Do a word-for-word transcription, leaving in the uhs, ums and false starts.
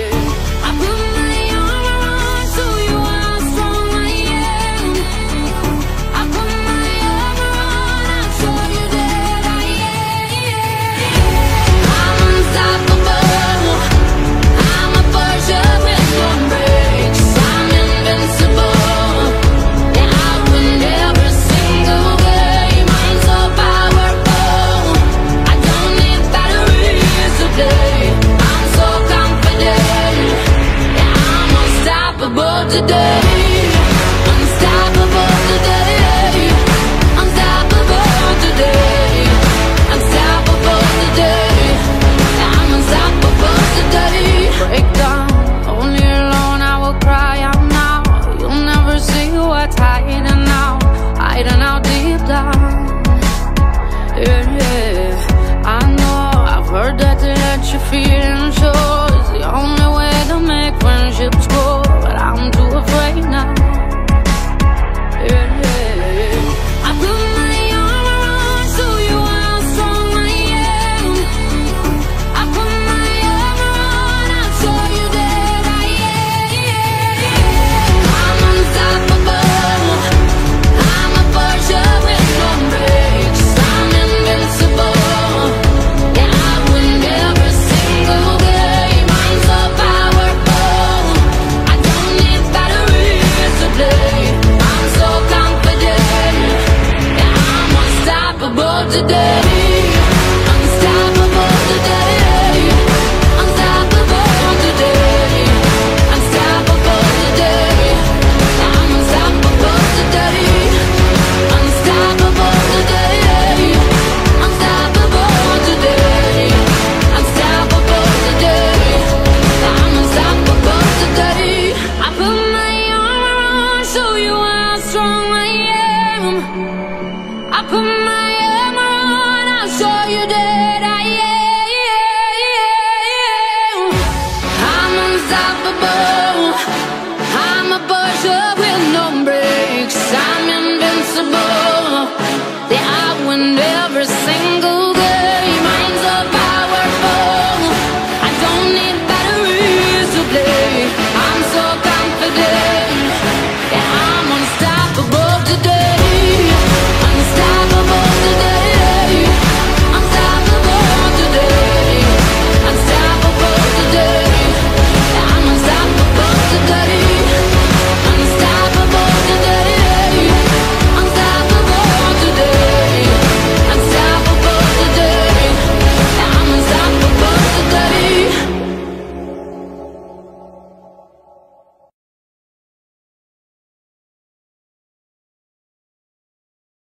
yeah. Today, unstoppable today, unstoppable today, unstoppable today, I'm unstoppable today. Break down, only alone I will cry out now. You'll never see what's hiding out, hiding out deep down. Yeah, yeah, I know, I've heard that it hurts your feelings.